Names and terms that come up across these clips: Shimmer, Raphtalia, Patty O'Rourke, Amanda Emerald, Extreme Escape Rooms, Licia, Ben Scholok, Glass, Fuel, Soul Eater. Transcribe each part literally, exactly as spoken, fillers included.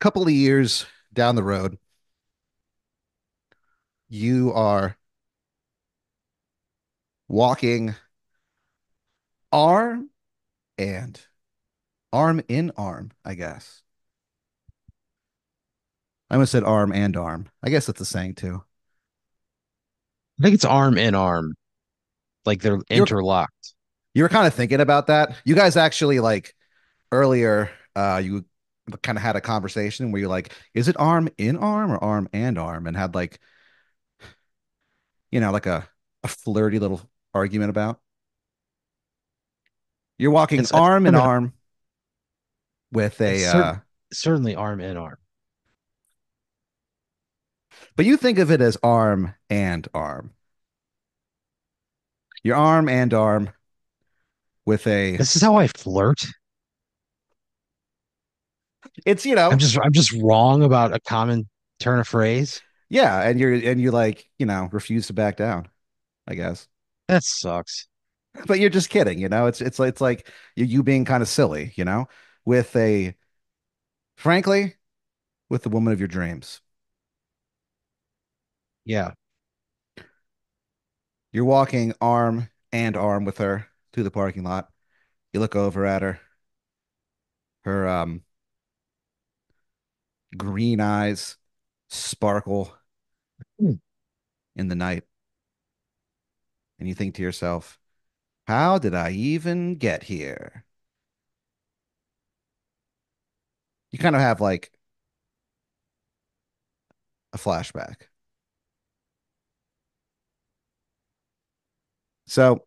couple of years down the road, you are walking arm and arm in arm, I guess. I almost said arm and arm. I guess that's a saying too. I think it's arm in arm. Like they're you're, interlocked. You were kind of thinking about that. You guys actually, like, earlier, uh, you kind of had a conversation where you're like, is it arm in arm or arm and arm? And had, like, you know, like a, a flirty little argument about. You're walking it's, arm in arm with a... Cer uh, certainly arm in arm. But you think of it as arm and arm. Your arm and arm with a... This is how I flirt. It's, you know, I'm just I'm just wrong about a common turn of phrase. Yeah, and you're and you like, you know, refuse to back down, I guess. That sucks. But you're just kidding, you know. It's it's it's like you you being kind of silly, you know, with a frankly, with the woman of your dreams. Yeah. You're walking arm and arm with her through the parking lot. You look over at her. Her um green eyes sparkle mm. in the night. And you think to yourself, how did I even get here? You kind of have like a flashback. So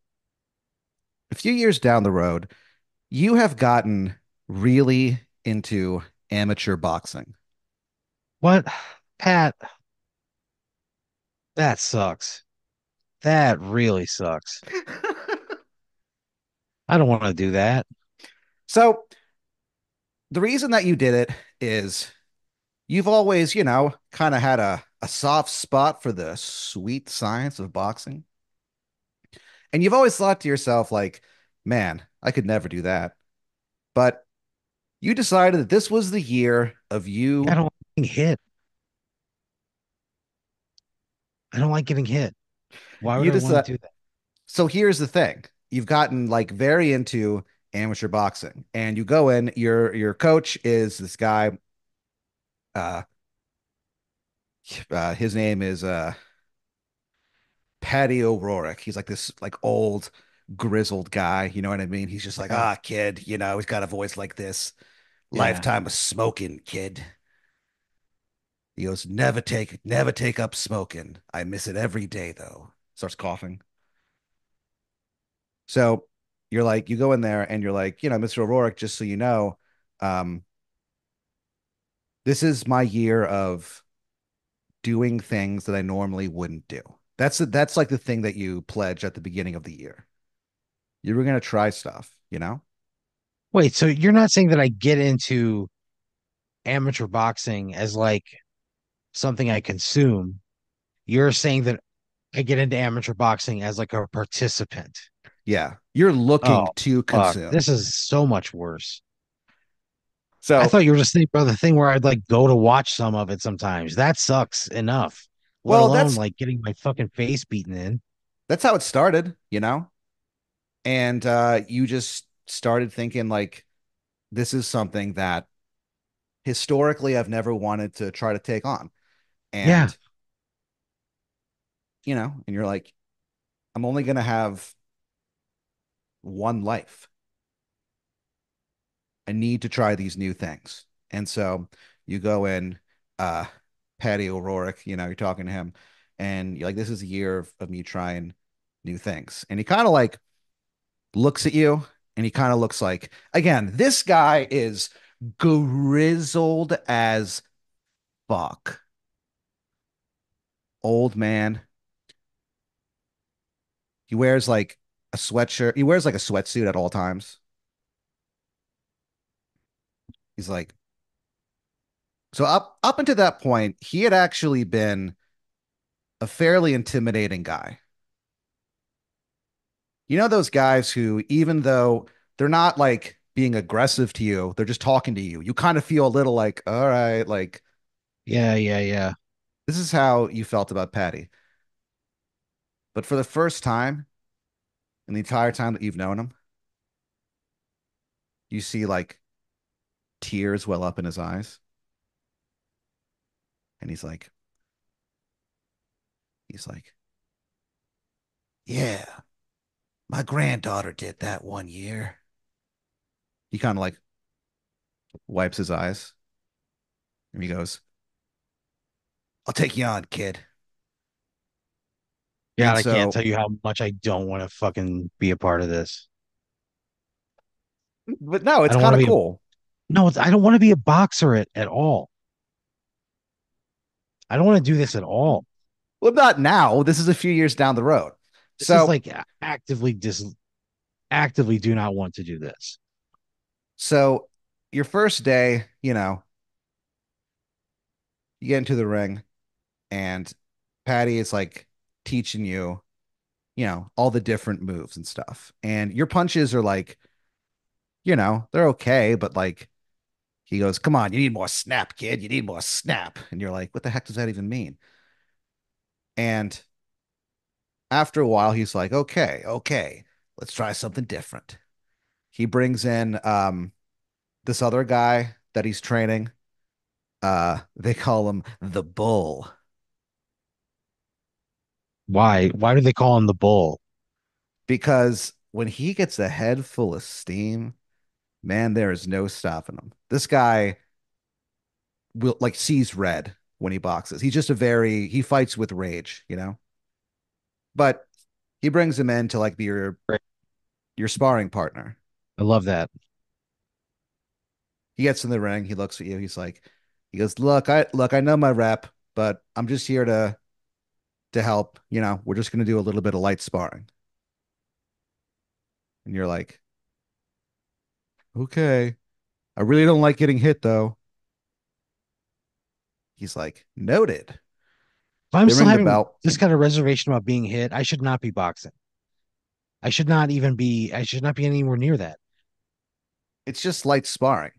a few years down the road, you have gotten really into amateur boxing. What? Pat, that sucks. That really sucks. I don't want to do that. So the reason that you did it is you've always, you know, kind of had a, a soft spot for the sweet science of boxing. And you've always thought to yourself, like, man, I could never do that. But you decided that this was the year of you. I don't like getting hit. I don't like getting hit. Why would you I want to do that? So here's the thing. You've gotten, like, very into amateur boxing. And you go in. Your your coach is this guy. Uh, uh, his name is... Uh, Patty O'Rourke. He's like this like old grizzled guy, you know what I mean? He's just like, ah, kid, you know, he's got a voice like this. Yeah. Lifetime of smoking, kid. He goes, never take, never take up smoking. I miss it every day, though. Starts coughing. So you're like, you go in there and you're like, you know, Mister O'Rourke, just so you know, um, this is my year of doing things that I normally wouldn't do. That's that's like the thing that you pledged at the beginning of the year. You were going to try stuff, you know? Wait, so you're not saying that I get into amateur boxing as like something I consume. You're saying that I get into amateur boxing as like a participant. Yeah. You're looking oh, to consume. Fuck. This is so much worse. So I thought you were just thinking about the thing where I'd like go to watch some of it sometimes. That sucks enough. Let well, alone, that's like getting my fucking face beaten in. That's how it started, you know? And uh, you just started thinking, like, this is something that historically I've never wanted to try to take on. And, yeah. you know, and you're like, I'm only going to have one life. I need to try these new things. And so you go in, uh, Patty O'Rourke, you know, you're talking to him and you're like, this is a year of, of me trying new things. And he kind of like looks at you and he kind of looks like, again, this guy is grizzled as fuck. Old man. He wears like a sweatshirt. He wears like a sweatsuit at all times. He's like, So up, up until that point, he had actually been a fairly intimidating guy. You know, those guys who, even though they're not like being aggressive to you. They're just talking to you. You kind of feel a little like, all right, like, yeah, yeah, yeah. This is how you felt about Patty. But for the first time in the entire time that you've known him, you see like tears well up in his eyes. And he's like, he's like, yeah, my granddaughter did that one year. He kind of like wipes his eyes and he goes, I'll take you on, kid. Yeah, and I so, can't tell you how much I don't want to fucking be a part of this. But no, it's kind of cool. A, no, it's, I don't want to be a boxer at, at all. I don't want to do this at all. Well, not now. This is a few years down the road. This so, is like actively dis, actively do not want to do this. So your first day, you know, you get into the ring and Patty is like teaching you, you know, all the different moves and stuff. And your punches are like, you know, they're okay. But like, he goes, come on, you need more snap, kid. You need more snap. And you're like, what the heck does that even mean? And after a while, he's like, okay, okay, let's try something different. He brings in um, this other guy that he's training. Uh, they call him the Bull. Why? Why do they call him the Bull? Because when he gets a head full of steam, man, there is no stopping him. This guy will like sees red when he boxes. He's just a very he fights with rage, you know. But he brings him in to like be your your sparring partner. I love that. He gets in the ring. He looks at you. He's like, he goes, look, I look, I know my rep, but I'm just here to to help. You know, we're just gonna do a little bit of light sparring. And you're like, okay, I really don't like getting hit, though. He's like, noted. If I'm still having this kind of reservation about being hit, I should not be boxing. I should not even be, I should not be anywhere near that. It's just light sparring.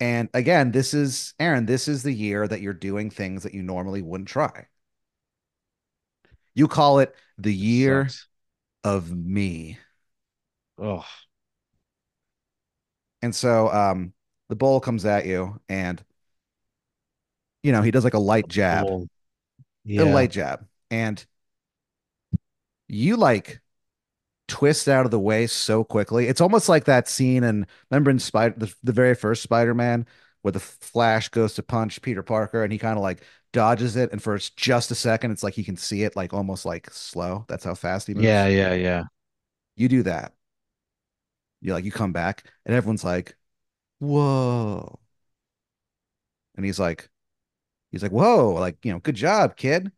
And again, this is, Aaron, this is the year that you're doing things that you normally wouldn't try. You call it the year of me. Oh. And so um, the Bull comes at you and, you know, he does like a light jab, yeah. a light jab. And you like twist out of the way so quickly. It's almost like that scene. And remember in Spider, the, the very first Spider-Man where the Flash goes to punch Peter Parker and he kind of like dodges it. And for just a second, it's like he can see it like almost like slow. That's how fast he moves. Yeah, yeah, yeah. You do that. You like you come back and everyone's like, whoa. And he's like, he's like, whoa, like, you know, good job, kid.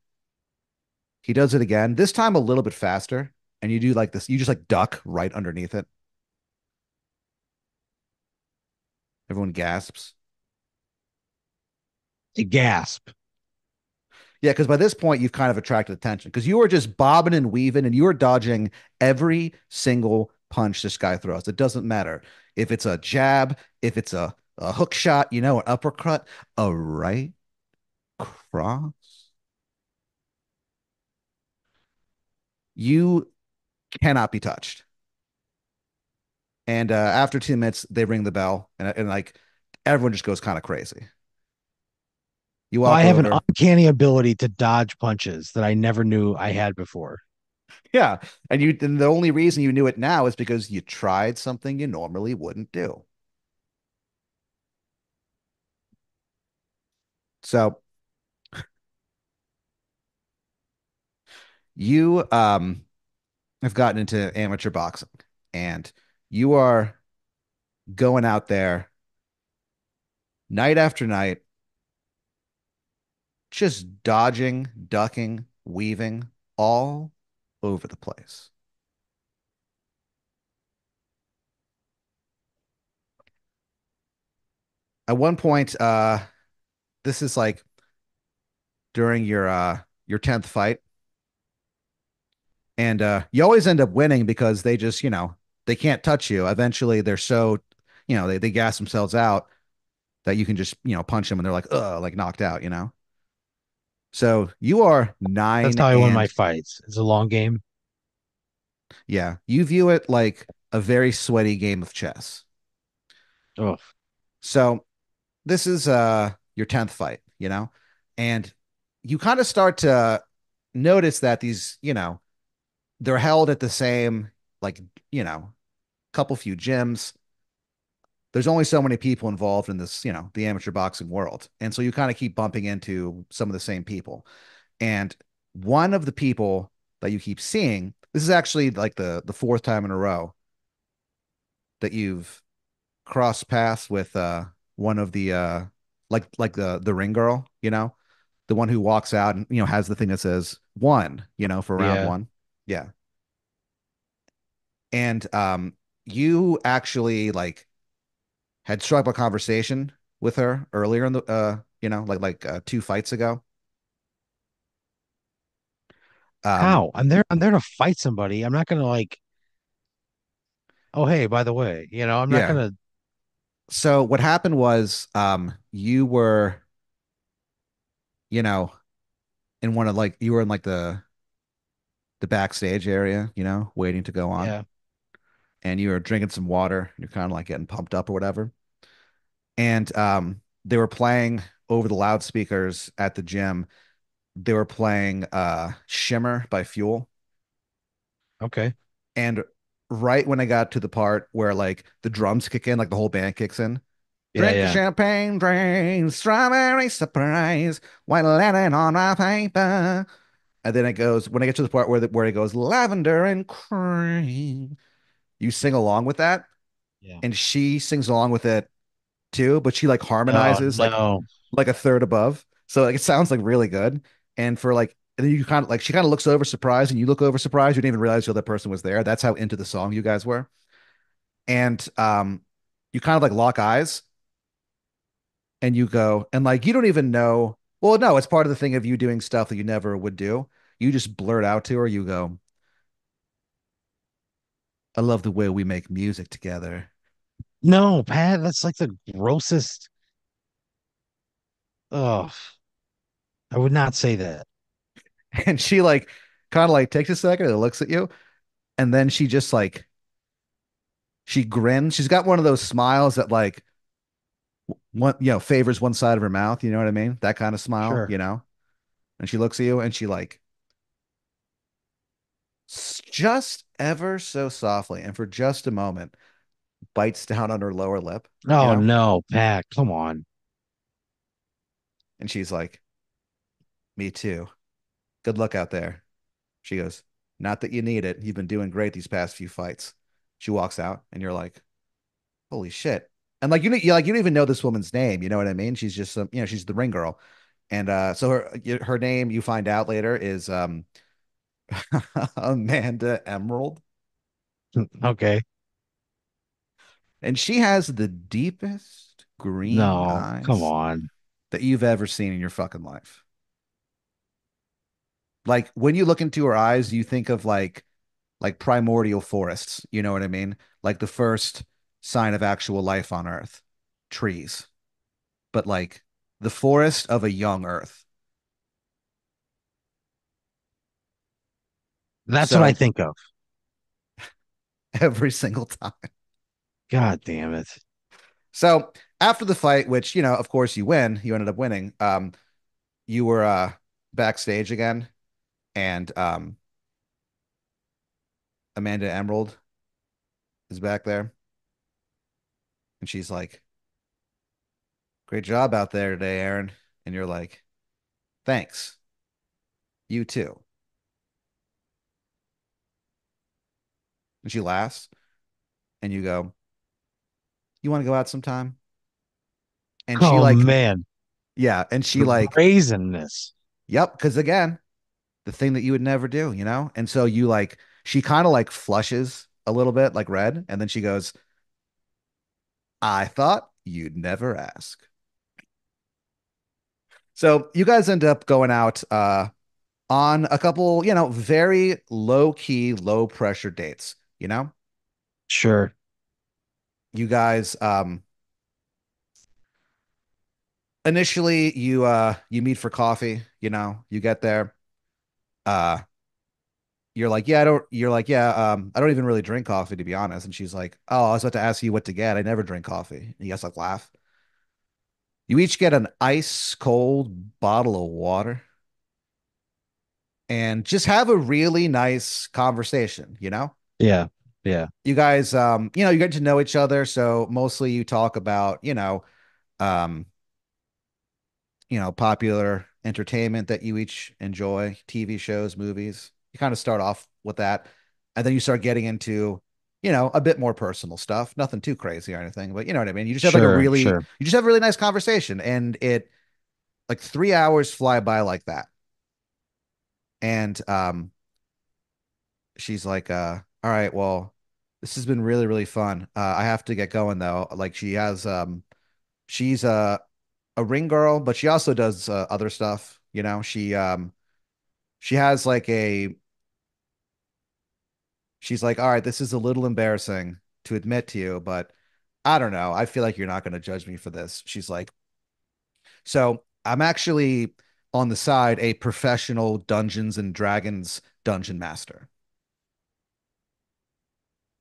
He does it again, this time a little bit faster. And you do like this, you just like duck right underneath it. Everyone gasps. They gasp. Yeah, because by this point, you've kind of attracted attention because you were just bobbing and weaving and you were dodging every single punch this guy throws. It doesn't matter if it's a jab, if it's a, a hook shot, you know, an uppercut, a right cross. You cannot be touched. And uh, after two minutes, they ring the bell and, and like everyone just goes kind of crazy. You walk oh, I have over. An uncanny ability to dodge punches that I never knew I had before. Yeah, and you and the only reason you knew it now is because you tried something you normally wouldn't do. So you um have gotten into amateur boxing and you are going out there night after night, just dodging, ducking, weaving all over the place. At one point, uh, this is like during your uh, your tenth fight, and uh, you always end up winning because they just, you know, they can't touch you. Eventually, they're so you know, they, they gas themselves out, that you can just, you know, punch them and they're like, ugh, like knocked out, you know? So you are nine. That's probably one of my fights. It's a long game. Yeah. You view it like a very sweaty game of chess. Oh, so this is uh, your tenth fight, you know, and you kind of start to notice that these, you know, they're held at the same, like, you know, couple few gyms. There's only so many people involved in this, you know, the amateur boxing world. And so you kind of keep bumping into some of the same people. And one of the people that you keep seeing, this is actually like the, the fourth time in a row that you've crossed paths with uh, one of the, uh, like, like the, the ring girl, you know, the one who walks out and, you know, has the thing that says one, you know, for round yeah. one. Yeah. And um, you actually like, had struck up a conversation with her earlier in the, uh, you know, like like uh, two fights ago. Um, How? I'm there. I'm there to fight somebody. I'm not gonna like. Oh hey, by the way, you know, I'm not yeah. gonna. So what happened was, um, you were, you know, in one of like you were in like the, the backstage area, you know, waiting to go on. Yeah. And you were drinking some water. You're kind of like getting pumped up or whatever. And um, they were playing over the loudspeakers at the gym. They were playing uh, Shimmer by Fuel. Okay. And right when I got to the part where like the drums kick in, like the whole band kicks in. Yeah, drink yeah. champagne, drink, strawberry surprise, white Lennon on my paper. And then it goes, when I get to the part where, the, where it goes lavender and cream, you sing along with that. Yeah. And she sings along with it too, but she like harmonizes oh, no. like, like a third above. So like, it sounds like really good. And for like, and then you kind of like, she kind of looks over surprised and you look over surprised. You didn't even realize the other person was there. That's how into the song you guys were. And um, you kind of like lock eyes and you go, and like, you don't even know. Well, no, it's part of the thing of you doing stuff that you never would do. You just blurt out to her. You go, I love the way we make music together. No, Pat, that's like the grossest. Oh, I would not say that. And she like kind of like takes a second and looks at you. And then she just like, she grins. She's got one of those smiles that like, one, you know, favors one side of her mouth. You know what I mean? That kind of smile, sure. you know, and she looks at you and she like, just ever so softly and for just a moment bites down on her lower lip. Oh, you know? No, Pat, come on. And she's like, me too. Good luck out there. She goes, not that you need it. You've been doing great these past few fights. She walks out and you're like, holy shit. And like, you know, you like, you don't even know this woman's name. You know what I mean? She's just some, you know, she's the ring girl. And uh, so her, her name, you find out later, is, um, Amanda Emerald. Okay. And she has the deepest green no, eyes come on. That you've ever seen in your fucking life. Like when you look into her eyes, you think of like like primordial forests, you know what I mean? Like the first sign of actual life on Earth, trees. But like the forest of a young Earth. That's so, what I think of every single time. God damn it. So after the fight, which, you know, of course you win, you ended up winning. Um, you were uh, backstage again. And um, Amanda Emerald is back there. And she's like, great job out there today, Aaron. And you're like, thanks. You too. And she laughs and you go, you want to go out sometime? And oh, she like, man. Yeah. And she like brazenness. Yep. Cause again, the thing that you would never do, you know? And so you like, she kind of like flushes a little bit like red. And then she goes, I thought you'd never ask. So you guys end up going out, uh, on a couple, you know, very low key, low pressure dates. You know? Sure. you guys um initially you uh you meet for coffee, you know, you get there. Uh you're like, yeah, I don't you're like, yeah, um, I don't even really drink coffee, to be honest. And she's like, oh, I was about to ask you what to get. I never drink coffee. And you guys like laugh. You each get an ice cold bottle of water and just have a really nice conversation, you know? Yeah. Yeah. You guys, um, you know, you get to know each other. So mostly you talk about, you know, um, you know, popular entertainment that you each enjoy, T V shows, movies. You kind of start off with that. And then you start getting into, you know, a bit more personal stuff, nothing too crazy or anything, but you know what I mean? You just have sure, like a really, sure. you just have a really nice conversation, and it like three hours fly by like that. And, um, she's like, uh, all right, well, this has been really, really fun. Uh, I have to get going though. Like she has, um, she's a, a ring girl, but she also does uh, other stuff. You know, she, um, she has like a, she's like, all right, this is a little embarrassing to admit to you, but I don't know. I feel like you're not going to judge me for this. She's like, so I'm actually on the side, a professional Dungeons and Dragons dungeon master.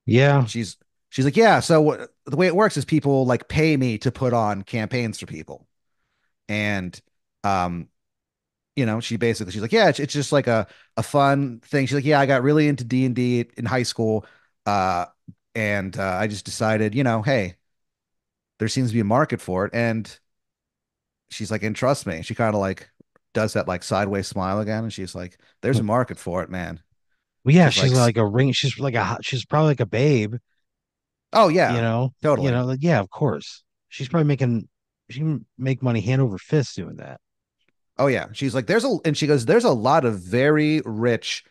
Yeah. She's, she's like, yeah. So what, the way it works is people like pay me to put on campaigns for people. And, um, you know, she basically, she's like, yeah, it's, it's just like a, a fun thing. She's like, yeah, I got really into D and D in high school. Uh, and uh, I just decided, you know, hey, there seems to be a market for it. And she's like, and trust me, she kind of like does that like sideways smile again. And she's like, there's a market for it, man. Well, yeah, she's, she's like, like a ring. She's like a, she's probably like a babe. Oh yeah. You know, totally. You know, like, yeah, of course. She's probably making, she can make money hand over fist doing that. Oh yeah. She's like, there's a, and she goes, there's a lot of very rich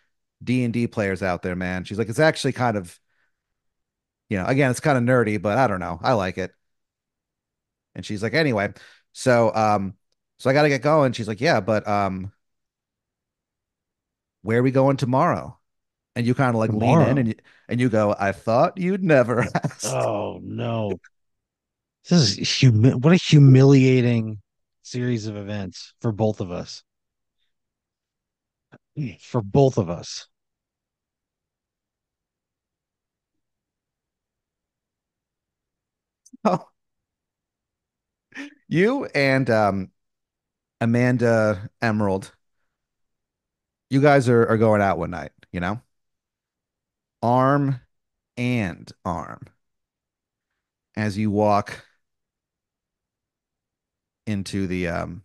D and D players out there, man. She's like, it's actually kind of, you know, again, it's kind of nerdy, but I don't know. I like it. And she's like, anyway, so, um, so I got to get going. She's like, yeah, but, um, where are we going tomorrow? And you kind of like tomorrow. lean in and you, and you go, I thought you'd never ask. Oh no. This is humi- what a humiliating series of events for both of us for both of us oh. You and um Amanda Emerald, you guys are, are going out one night, you know, arm and arm, as you walk into the um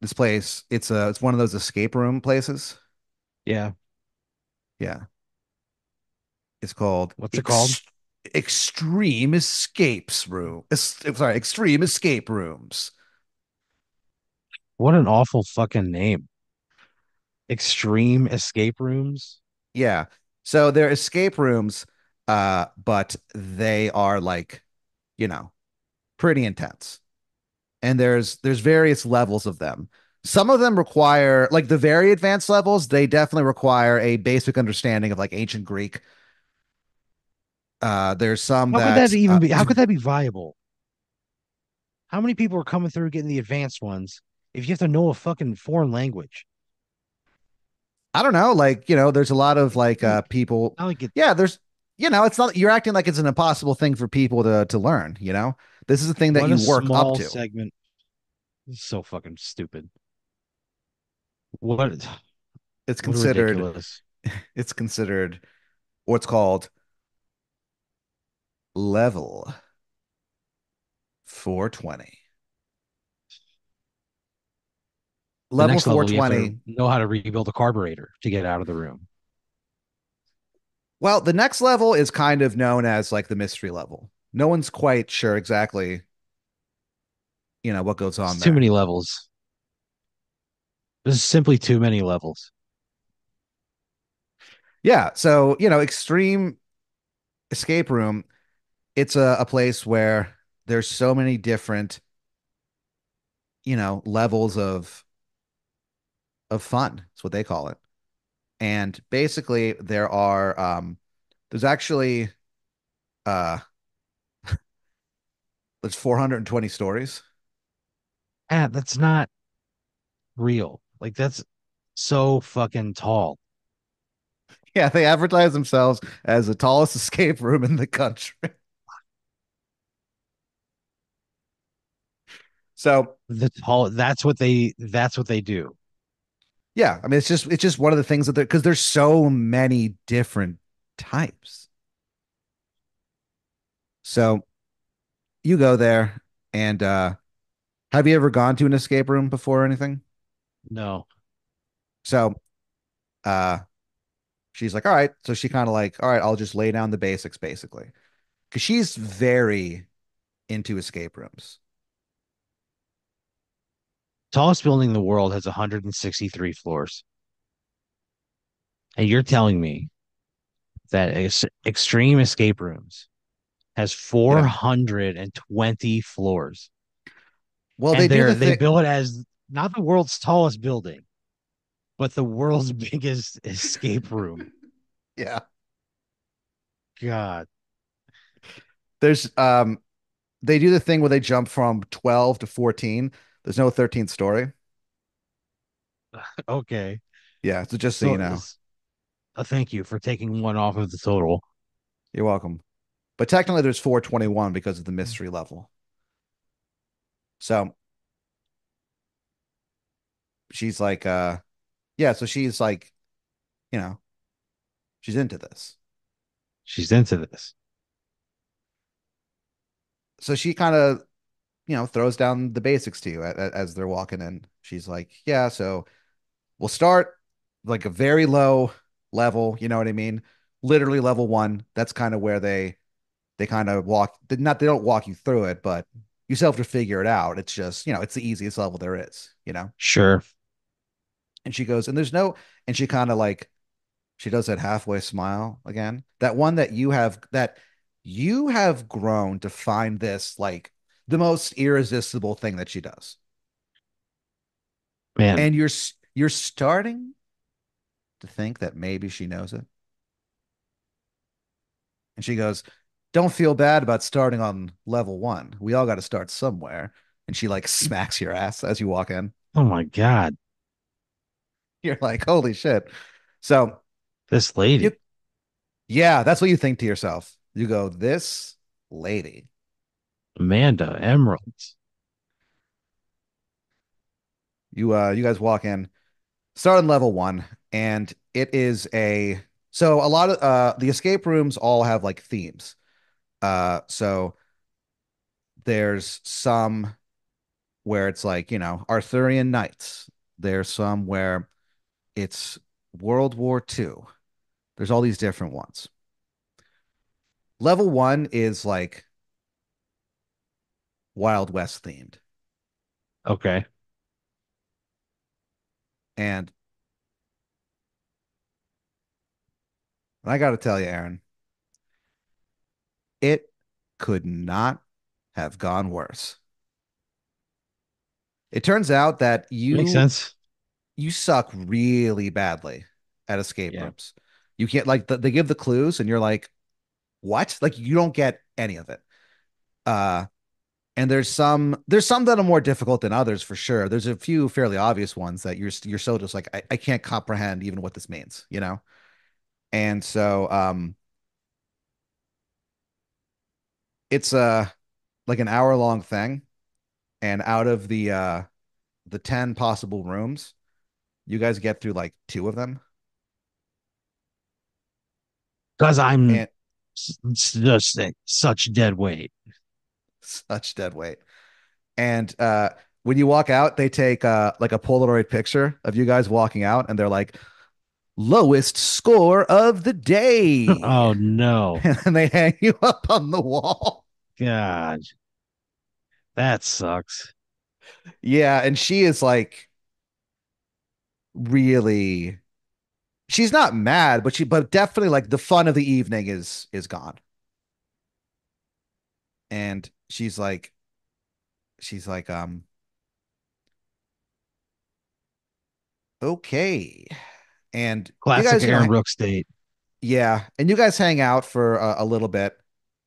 this place. It's a it's one of those escape room places. Yeah. Yeah. It's called what's it ex- called? Extreme Escapes Room. Es- sorry, Extreme Escape Rooms. What an awful fucking name. Extreme Escape Rooms? Yeah. So they're escape rooms, uh, but they are like, you know, pretty intense. And there's there's various levels of them. Some of them require, like the very advanced levels, they definitely require a basic understanding of like ancient Greek. Uh, there's some how that, could that even uh, be how could that be viable? How many people are coming through getting the advanced ones if you have to know a fucking foreign language? I don't know, like, you know, there's a lot of like uh people like it, yeah, there's You know, it's not, you're acting like it's an impossible thing for people to, to learn. You know, this is the thing that you work up to. Segment. This is so fucking stupid. What it's considered, it's considered what's called level four twenty. Level four twenty. Know how to rebuild a carburetor to get out of the room. Well, the next level is kind of known as like the mystery level. No one's quite sure exactly, you know, what goes on there. Too many levels. There's simply too many levels. Yeah. So, you know, Extreme Escape Room, it's a, a place where there's so many different, you know, levels of, of fun. That's what they call it. And basically there are um, There's actually uh there's four hundred twenty stories. Yeah, that's not real. Like, that's so fucking tall. Yeah, they advertise themselves as the tallest escape room in the country. So the tall, that's what they that's what they do. Yeah, I mean, it's just it's just one of the things that they're, because there's so many different types. So you go there, and uh, have you ever gone to an escape room before or anything? No. So uh, she's like, all right. So she kind of like, all right, I'll just lay down the basics, basically, because she's very into escape rooms. Tallest building in the world has one hundred sixty-three floors. And you're telling me that ex- Extreme Escape Rooms has four hundred twenty yeah. floors. Well, and they do the thi- they bill it as not the world's tallest building, but the world's biggest escape room. Yeah. God. There's um they do the thing where they jump from twelve to fourteen. There's no thirteenth story. Okay. Yeah, so just so, so you know. Uh, thank you for taking one off of the total. You're welcome. But technically there's four twenty-one because of the mystery level. So she's like, uh, yeah, so she's like, you know, she's into this. She's into this. So she kind of, you know, throws down the basics to you as they're walking in. She's like, yeah, so we'll start like a very low level. You know what I mean? Literally level one. That's kind of where they, they kind of walk, not, they don't walk you through it, but you still have to figure it out. It's just, you know, it's the easiest level there is, you know? Sure. And she goes, and there's no, and she kind of like, she does that halfway smile again. That one that you have, that you have grown to find this, like, the most irresistible thing that she does, man. And you're you're starting to think that maybe she knows it. And she goes, "Don't feel bad about starting on level one. We all got to start somewhere." And she like smacks your ass as you walk in. Oh my God! You're like, holy shit! So this lady, you, yeah, that's what you think to yourself. You go, this lady. Amanda Emerald. You uh you guys walk in, start on level one, and it is a so a lot of uh the escape rooms all have like themes. Uh so there's some where it's like, you know, Arthurian knights. There's some where it's World War Two. There's all these different ones. Level one is like Wild West themed. Okay. And I got to tell you, Aaron, it could not have gone worse. It turns out that you Makes sense. You suck really badly at escape yeah. rooms. You can't, like, the, they give the clues and you're like, what? Like, you don't get any of it. Uh, And there's some there's some that are more difficult than others, for sure. There's a few fairly obvious ones that you're you're so just like, I, I can't comprehend even what this means, you know? And so um, it's uh, like an hour long thing. And out of the uh, the ten possible rooms, you guys get through like two of them. Because I'm and- just such dead weight. Such dead weight. And uh, when you walk out, they take uh, like a Polaroid picture of you guys walking out, and they're like, lowest score of the day. Oh, no. And they hang you up on the wall. God, that sucks. Yeah. And she is like, really, she's not mad, but she but definitely like the fun of the evening is is gone. And She's like, she's like, um, okay. And classic Aaron Brooks date. Yeah, and you guys hang out for a, a little bit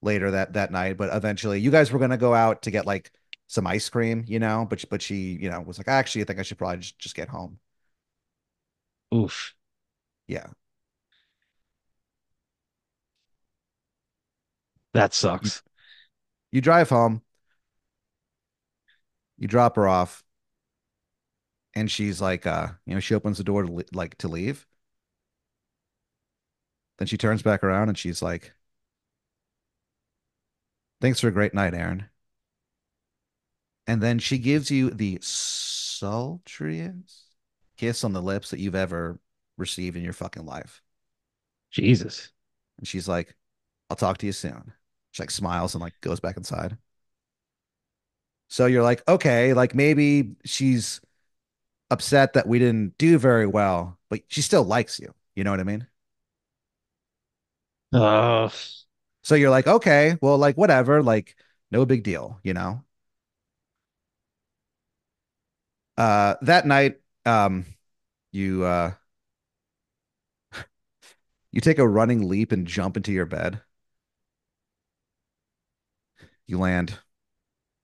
later that that night, but eventually you guys were gonna go out to get like some ice cream, you know. But but she, you know, was like, actually, I think I should probably just, just get home. Oof. Yeah. That sucks. You, you drive home. You drop her off. And she's like, uh, you know, she opens the door to like to leave. Then she turns back around and she's like, thanks for a great night, Aaron. And then she gives you the sultriest kiss on the lips that you've ever received in your fucking life. Jesus. And she's like, I'll talk to you soon. She like smiles and like goes back inside. So you're like, okay, like maybe she's upset that we didn't do very well, but she still likes you. You know what I mean? Uh, so you're like, okay, well, like whatever, like no big deal, you know? Uh, that night, um, you, uh, you take a running leap and jump into your bed. You land,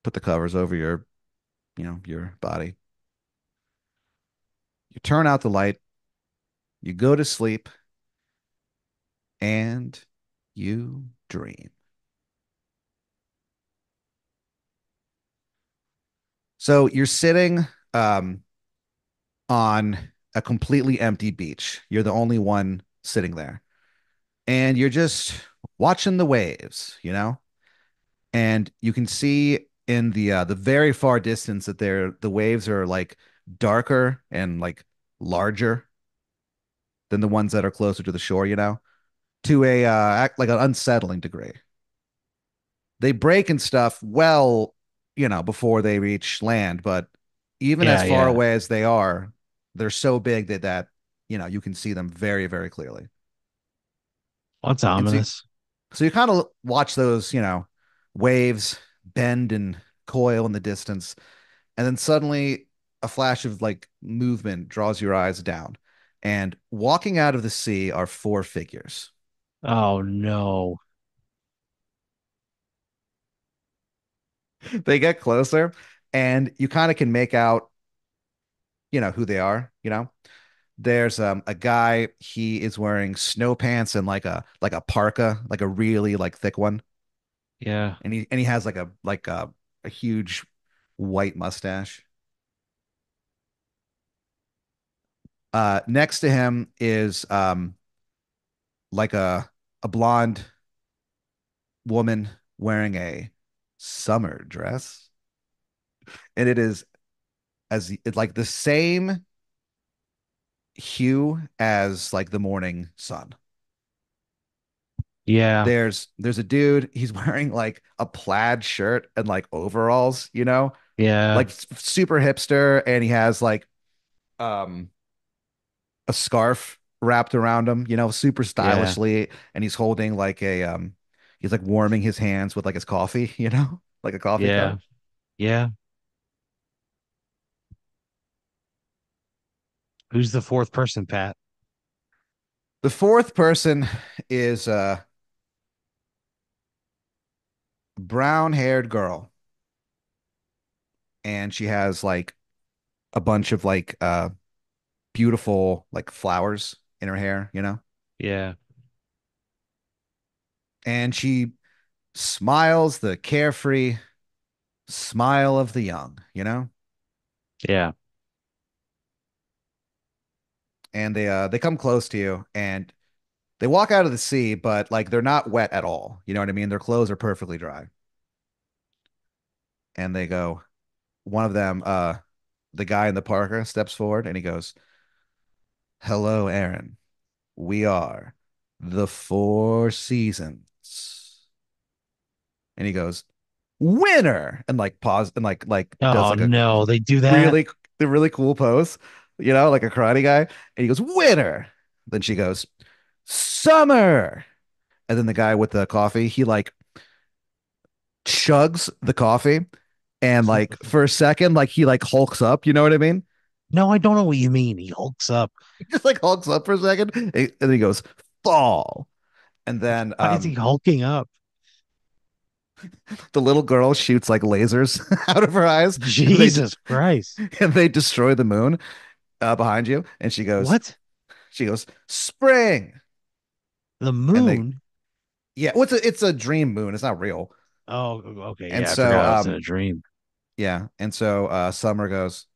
put the covers over your, you know, your body. You turn out the light, you go to sleep, and you dream. So you're sitting um, on a completely empty beach. You're the only one sitting there. And you're just watching the waves, you know? And you can see in the uh, the very far distance that they're, the waves are like darker and like larger than the ones that are closer to the shore, you know, to a uh, like an unsettling degree. They break and stuff well, you know, before they reach land, but even yeah, as far yeah. away as they are, they're so big that that, you know, you can see them very, very clearly. What's ominous. So, so you kind of watch those, you know, waves bend and coil in the distance, and then suddenly a flash of like movement draws your eyes down, and walking out of the sea are four figures. Oh no. They get closer and you kind of can make out, you know, who they are. You know, there's um, a guy, he is wearing snow pants and like a, like a parka, like a really like thick one. Yeah. And he, and he has like a, like a, a huge white mustache. Uh, next to him is um, like a a blonde woman wearing a summer dress, and it is as it's like the same hue as like the morning sun. Yeah, there's there's a dude. He's wearing like a plaid shirt and like overalls, you know. Yeah, like super hipster, and he has like um. a scarf wrapped around him, you know, super stylishly. Yeah. And he's holding like a, um, he's like warming his hands with like his coffee, you know, like a coffee. Yeah. Cup. Yeah. Who's the fourth person, Pat? The fourth person is a brown haired girl. And she has like a bunch of like, uh, beautiful like flowers in her hair, you know? Yeah. And she smiles the carefree smile of the young, you know? Yeah. And they uh they come close to you and they walk out of the sea, but like they're not wet at all. You know what I mean? Their clothes are perfectly dry. And they go, one of them, uh the guy in the parka, steps forward and he goes, hello, Aaron. We are the Four Seasons. And he goes, winner! And like pause and like like oh does like a no, they do that really the really cool pose, you know, like a karate guy. And he goes, winner. Then she goes, summer. And then the guy with the coffee, he like chugs the coffee. And like for a second, like he like hulks up. You know what I mean? No, I don't know what you mean. He hulks up. He just like hulks up for a second. And he goes, fall. And then um, why is he hulking up? The little girl shoots like lasers out of her eyes. Jesus and they, Christ. And they destroy the moon uh, behind you. And she goes, what? She goes, spring. The moon? They, yeah. Well, it's, a, it's a dream moon. It's not real. Oh, okay. And yeah, so um, it's a dream. Yeah. And so uh, Summer goes,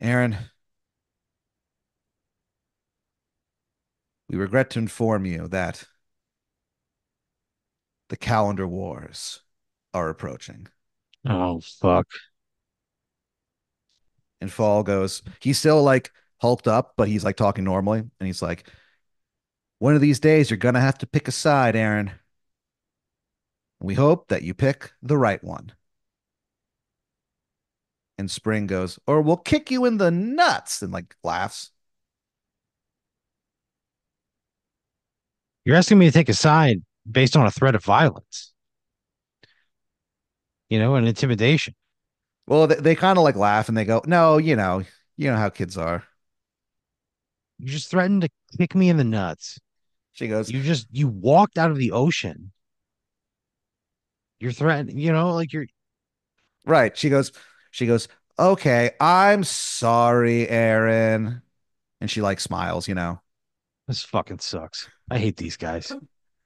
Aaron, we regret to inform you that the calendar wars are approaching. Oh, fuck. And Fall goes, he's still like hulked up, but he's like talking normally. And he's like, one of these days, you're going to have to pick a side, Aaron. We hope that you pick the right one. And Spring goes, or we'll kick you in the nuts, and like laughs. You're asking me to take a side based on a threat of violence, you know, and intimidation. Well, they, they kind of like laugh and they go, no, you know, you know how kids are. You just threatened to kick me in the nuts. She goes, you just, you walked out of the ocean. You're threatened, you know, like you're right. She goes, she goes, okay, I'm sorry, Aaron. And she like smiles, you know, this fucking sucks. I hate these guys.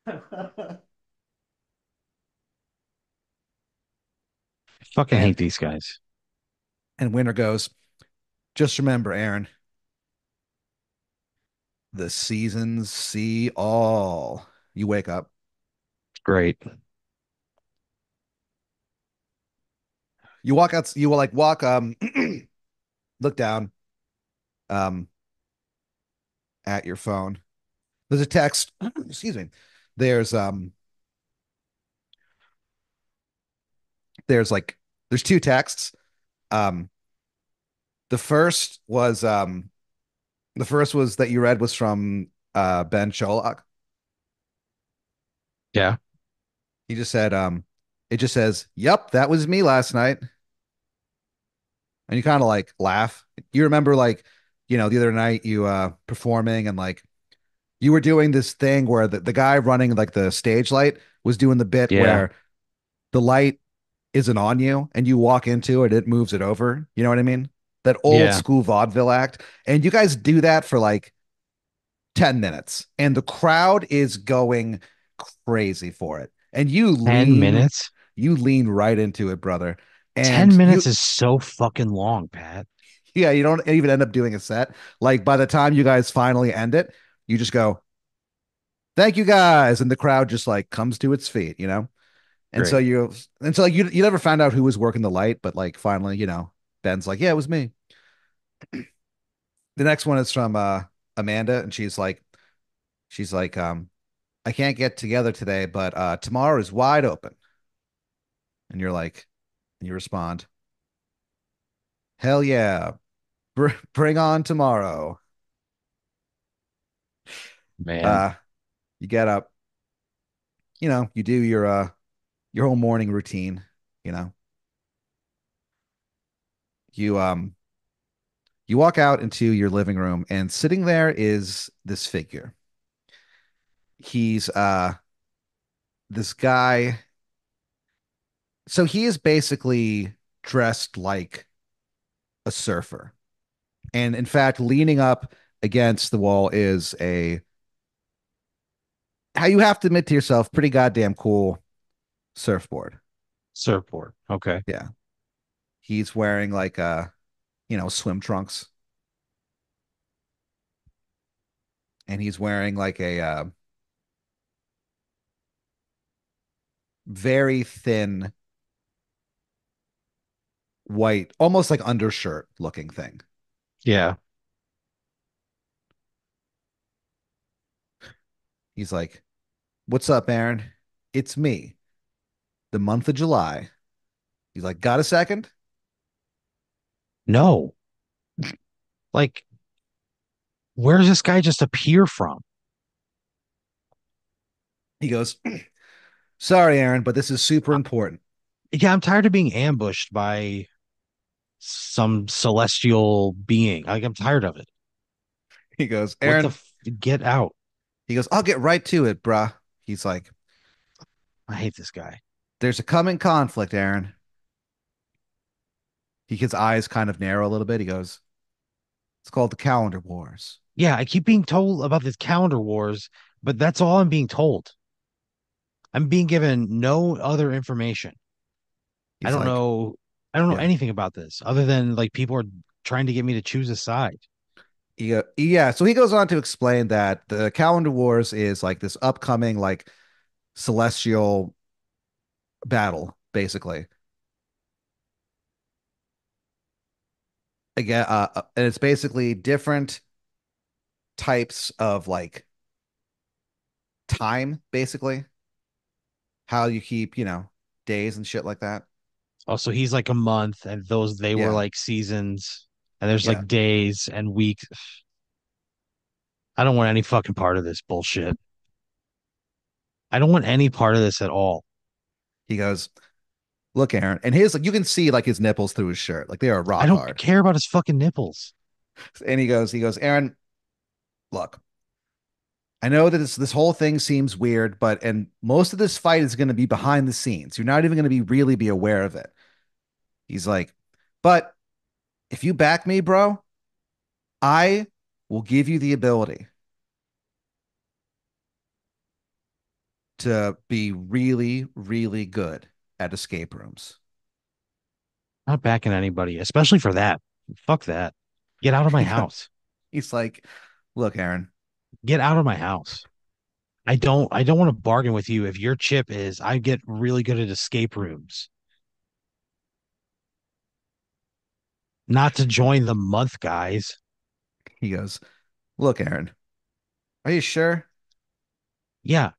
I fucking hate these guys. And Winter goes, just remember, Aaron, the seasons see all. You wake up. Great. You walk out. You will like walk. Um, look down. Um, at your phone. There's a text. Excuse me. There's um there's like there's two texts. Um the first was um the first was that you read was from uh Ben Scholok. Yeah. He just said um it just says, "Yep, that was me last night." And you kind of like laugh. You remember like, you know, the other night you uh performing and like you were doing this thing where the, the guy running like the stage light was doing the bit yeah. where the light isn't on you and you walk into it, it moves it over. You know what I mean? That old yeah. school vaudeville act. And you guys do that for like ten minutes and the crowd is going crazy for it. And you ten lean, minutes, you lean right into it, brother. And ten minutes you, is so fucking long, Pat. Yeah. You don't even end up doing a set. Like by the time you guys finally end it, you just go, thank you guys. And the crowd just like comes to its feet, you know? And Great. so you, and so like you, you never found out who was working the light, but like finally, you know, Ben's like, yeah, it was me. The next one is from uh, Amanda. And she's like, she's like, um, I can't get together today, but uh, tomorrow is wide open. And you're like, and you respond, hell yeah, Br- bring on tomorrow. Man, uh, you get up, you know, you do your uh your whole morning routine, you know, you um you walk out into your living room and sitting there is this figure. He's uh this guy. So he is basically dressed like a surfer, and in fact leaning up against the wall is a, how you have to admit to yourself, pretty goddamn cool surfboard. Surfboard. Okay. Yeah. He's wearing like a, you know, swim trunks. And he's wearing like a uh, very thin white, almost like undershirt looking thing. Yeah. He's like, what's up, Aaron? It's me. The month of July. He's like, got a second? No. Like, where does this guy just appear from? He goes, sorry, Aaron, but this is super important. Yeah, I'm tired of being ambushed by some celestial being. Like, I'm tired of it. He goes, Aaron, what the f- get out. He goes, I'll get right to it, bruh. He's like, I hate this guy. There's a coming conflict, Aaron. He, his eyes kind of narrow a little bit. He goes, it's called the calendar wars. Yeah, I keep being told about this calendar wars, but that's all I'm being told. I'm being given no other information. He's I don't like, know. I don't know yeah. anything about this other than like people are trying to get me to choose a side. Yeah. Yeah. So he goes on to explain that the calendar wars is like this upcoming, like celestial battle, basically. Again, uh, and it's basically different types of like time, basically how you keep, you know, days and shit like that. Oh, so he's like a month, and those they yeah. were like seasons, and there's yeah. like days and weeks. I don't want any fucking part of this bullshit. I don't want any part of this at all. He goes, look, Aaron, and his like you can see like his nipples through his shirt, like they are rock hard. I don't hard. care about his fucking nipples. And he goes, he goes, Aaron, look, I know that this this whole thing seems weird, but and most of this fight is going to be behind the scenes. You're not even going to be really be aware of it. He's like, but if you back me, bro, I will give you the ability to be really, really good at escape rooms. Not backing anybody, especially for that. Fuck that. Get out of my house. He's like, look, Aaron. Get out of my house. I don't I don't want to bargain with you if your chip is I get really good at escape rooms. Not to join the month, guys. He goes, look, Aaron, are you sure? Yeah.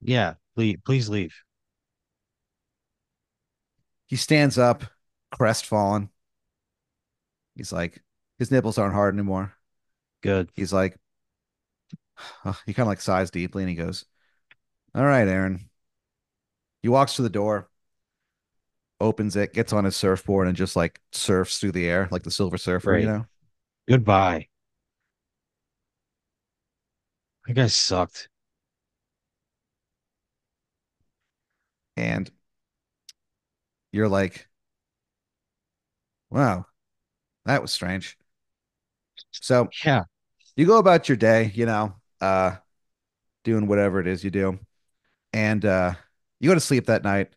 Yeah. Please, please leave. He stands up, crestfallen. He's like, his nipples aren't hard anymore. Good. He's like, he kind of like sighs deeply and he goes, all right, Aaron. He walks to the door, opens it, gets on his surfboard and just like surfs through the air like the Silver Surfer, right. you know? Goodbye. That guy sucked. And you're like, wow, that was strange. So, yeah. You go about your day, you know, uh, doing whatever it is you do. And uh, you go to sleep that night.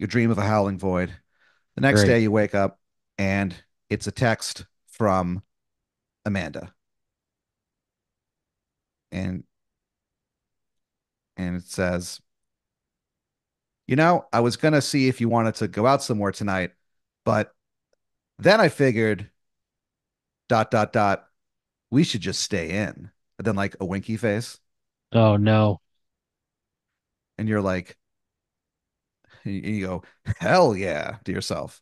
You dream of a howling void. The next Great. day you wake up and it's a text from Amanda. And and it says, you know, I was going to see if you wanted to go out somewhere tonight, but then I figured dot, dot, dot. We should just stay in. But then like a winky face. Oh, no. And you're like, and you go, hell yeah, to yourself.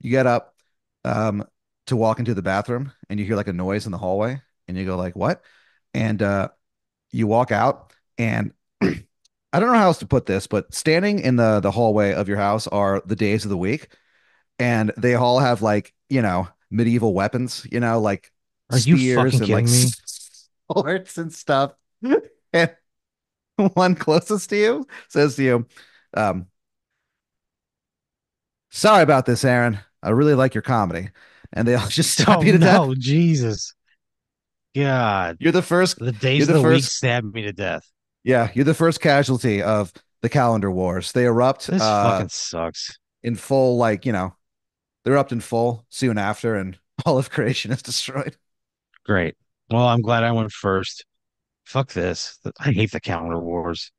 You get up um, to walk into the bathroom and you hear like a noise in the hallway and you go like, what? And uh, you walk out and I don't know how else to put this, but standing in the, the hallway of your house are the days of the week. And they all have like, you know, medieval weapons, you know, like, Are spears you fucking and like me? swords and stuff. And one closest to you says to you, um, sorry about this, Aaron. I really like your comedy. And they all just stab oh, you to no, death. Oh, Jesus. God. You're the first. The days the of the first, week stabbed me to death. Yeah. You're the first casualty of the calendar wars. They erupt. This uh, fucking sucks. In full, like, you know, they erupt in full soon after, and all of creation is destroyed. Great. Well, I'm glad I went first. Fuck this. I hate the calendar wars.